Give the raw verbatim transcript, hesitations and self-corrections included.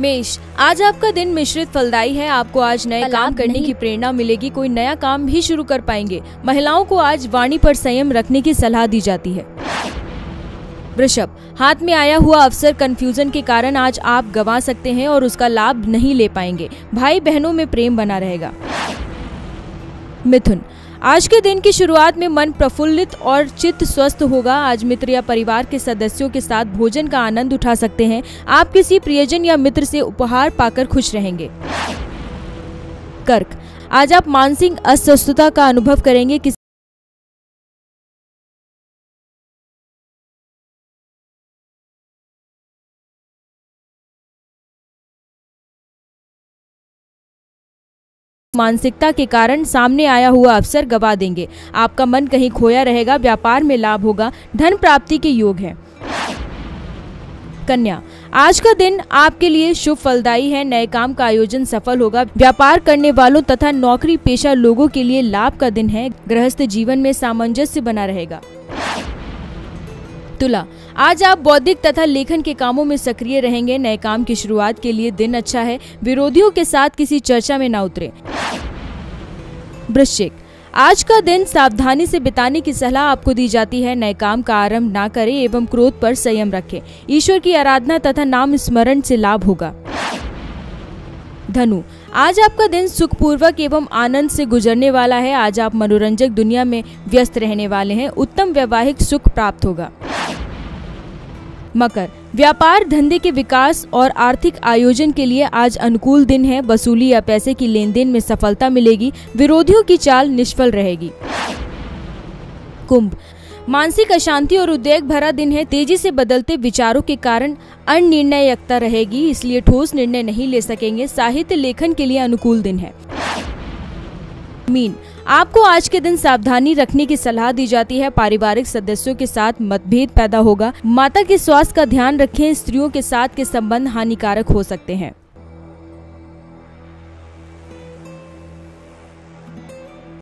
मेष, आज आपका दिन मिश्रित फलदायी है। आपको आज नए काम करने की प्रेरणा मिलेगी, कोई नया काम भी शुरू कर पाएंगे। महिलाओं को आज वाणी पर संयम रखने की सलाह दी जाती है। वृषभ, हाथ में आया हुआ अवसर कंफ्यूजन के कारण आज आप गंवा सकते हैं और उसका लाभ नहीं ले पाएंगे। भाई बहनों में प्रेम बना रहेगा। मिथुन, आज के दिन की शुरुआत में मन प्रफुल्लित और चित्त स्वस्थ होगा। आज मित्र या परिवार के सदस्यों के साथ भोजन का आनंद उठा सकते हैं। आप किसी प्रियजन या मित्र से उपहार पाकर खुश रहेंगे। कर्क, आज आप मानसिक अस्वस्थता का अनुभव करेंगे। किसी मानसिकता के कारण सामने आया हुआ अवसर गवा देंगे। आपका मन कहीं खोया रहेगा। व्यापार में लाभ होगा। धन प्राप्ति के योग है। कन्या, आज का दिन आपके लिए शुभ फलदायी है। नए काम का आयोजन सफल होगा। व्यापार करने वालों तथा नौकरी पेशा लोगों के लिए लाभ का दिन है। गृहस्थ जीवन में सामंजस्य बना रहेगा। तुला, आज आप बौद्धिक तथा लेखन के कामों में सक्रिय रहेंगे। नए काम की शुरुआत के लिए दिन अच्छा है। विरोधियों के साथ किसी चर्चा में ना उतरे। वृश्चिक, आज का दिन सावधानी से बिताने की सलाह आपको दी जाती है। नए काम का आरंभ ना करें एवं क्रोध पर संयम रखें। ईश्वर की आराधना तथा नाम स्मरण से लाभ होगा। धनु, आज आपका दिन सुखपूर्वक एवं आनंद से गुजरने वाला है। आज आप मनोरंजक दुनिया में व्यस्त रहने वाले हैं। उत्तम वैवाहिक सुख प्राप्त होगा। मकर, व्यापार धंधे के विकास और आर्थिक आयोजन के लिए आज अनुकूल दिन है। वसूली या पैसे की लेन देन में सफलता मिलेगी। विरोधियों की चाल निष्फल रहेगी। कुंभ, मानसिक अशांति और उद्वेग भरा दिन है। तेजी से बदलते विचारों के कारण अनिर्णयता रहेगी, इसलिए ठोस निर्णय नहीं ले सकेंगे। साहित्य लेखन के लिए अनुकूल दिन है। मीन, आपको आज के दिन सावधानी रखने की सलाह दी जाती है। पारिवारिक सदस्यों के साथ मतभेद पैदा होगा। माता के स्वास्थ्य का ध्यान रखें। स्त्रियों के साथ के संबंध हानिकारक हो सकते हैं।